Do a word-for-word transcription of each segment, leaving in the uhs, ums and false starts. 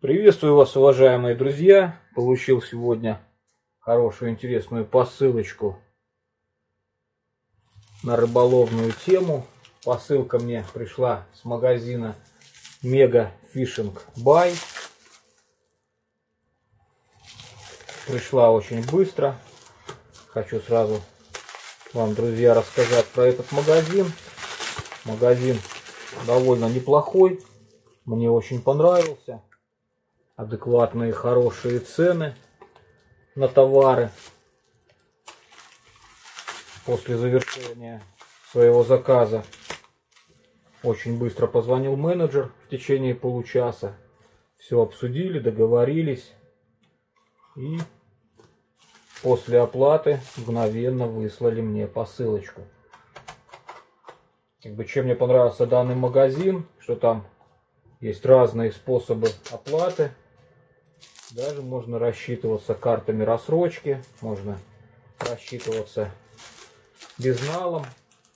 Приветствую вас, уважаемые друзья! Получил сегодня хорошую, интересную посылочку на рыболовную тему. Посылка мне пришла с магазина MegaFishing by. Пришла очень быстро. Хочу сразу вам, друзья, рассказать про этот магазин. Магазин довольно неплохой. Мне очень понравился. Адекватные, хорошие цены на товары. После завершения своего заказа очень быстро позвонил менеджер в течение получаса. Все обсудили, договорились. И после оплаты мгновенно выслали мне посылочку. Как бы чем мне понравился данный магазин, что там есть разные способы оплаты. Даже можно рассчитываться картами рассрочки, можно рассчитываться безналом,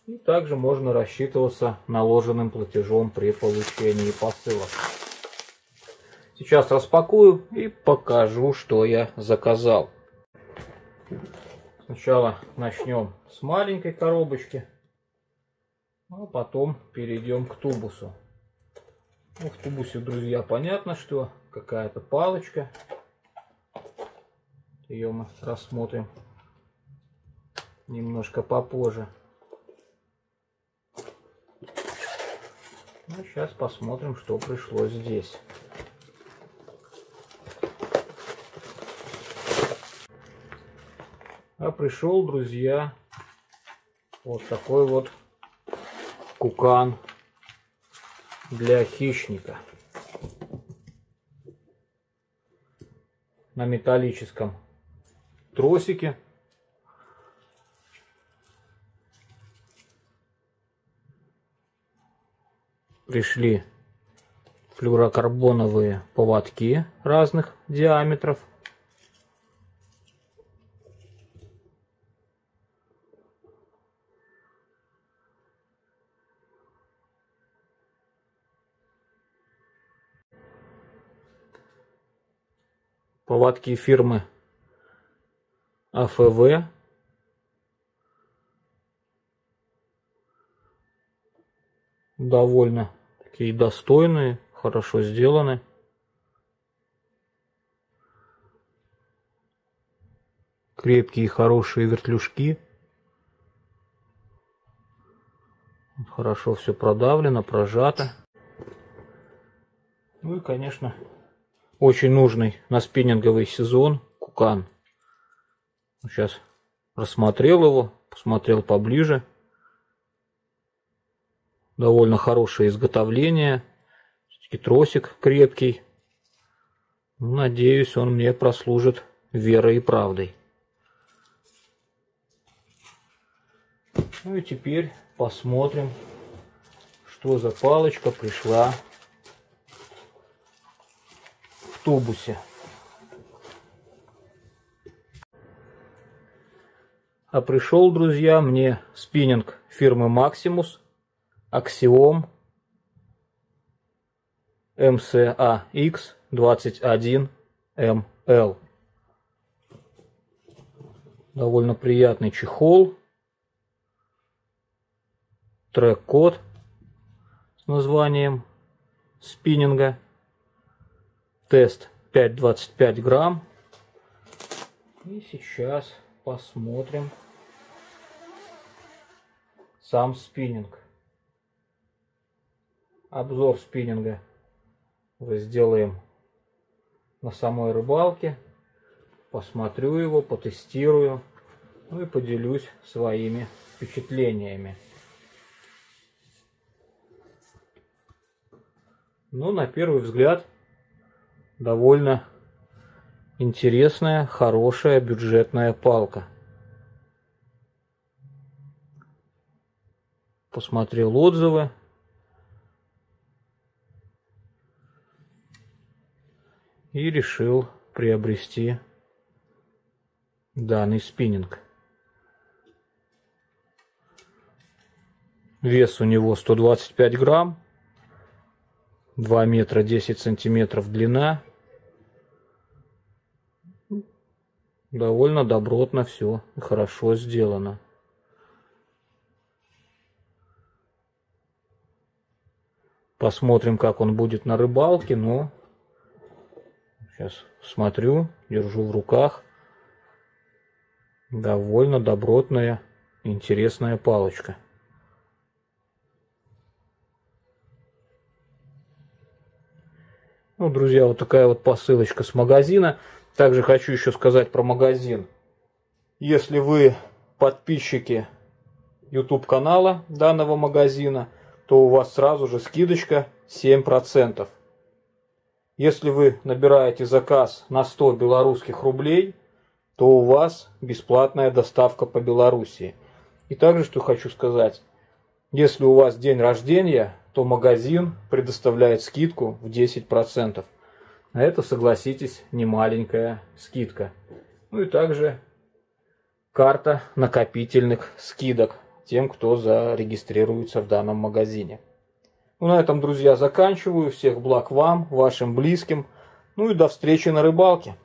и также можно рассчитываться наложенным платежом при получении посылок. Сейчас распакую и покажу, что я заказал. Сначала начнем с маленькой коробочки, а потом перейдем к тубусу. Ну, в тубусе, друзья, понятно, что какая-то палочка. Ее мы рассмотрим немножко попозже. Ну, сейчас посмотрим, что пришло здесь. А пришел, друзья, вот такой вот кукан для хищника. На металлическом тросике. Пришли флюорокарбоновые поводки разных диаметров. Поводки фирмы А Ф В. Довольно такие достойные, хорошо сделаны. Крепкие, хорошие вертлюжки. Хорошо все продавлено, прожато. Ну и, конечно, очень нужный на спиннинговый сезон кукан. Сейчас рассмотрел его, посмотрел поближе. Довольно хорошее изготовление. Все-таки тросик крепкий. Надеюсь, он мне прослужит верой и правдой. Ну и теперь посмотрим, что за палочка пришла в тубусе. А пришел, друзья, мне спиннинг фирмы Maximus Axiom эм эс а икс двадцать один эм эл. Довольно приятный чехол. Трек-код с названием спиннинга. Тест пять двадцать пять грамм. И сейчас посмотрим сам спиннинг. Обзор спиннинга мы сделаем на самой рыбалке. Посмотрю его, потестирую. Ну и поделюсь своими впечатлениями. Ну, на первый взгляд, довольно интересная, хорошая бюджетная палка. Посмотрел отзывы. И решил приобрести данный спиннинг. Вес у него сто двадцать пять грамм. два метра десять сантиметров длина. довольно добротно все, хорошо сделано. Посмотрим, как он будет на рыбалке, но сейчас смотрю, держу в руках. Довольно добротная, интересная палочка. Ну, друзья, вот такая вот посылочка с магазина. Также хочу еще сказать про магазин. Если вы подписчики YouTube канала данного магазина, то у вас сразу же скидочка семь процентов. Если вы набираете заказ на сто белорусских рублей, то у вас бесплатная доставка по Белоруссии. И также, что хочу сказать, если у вас день рождения, то магазин предоставляет скидку в десять процентов. А это, согласитесь, немаленькая скидка. Ну и также карта накопительных скидок тем, кто зарегистрируется в данном магазине. Ну, на этом, друзья, заканчиваю. Всех благ вам, вашим близким. Ну и до встречи на рыбалке.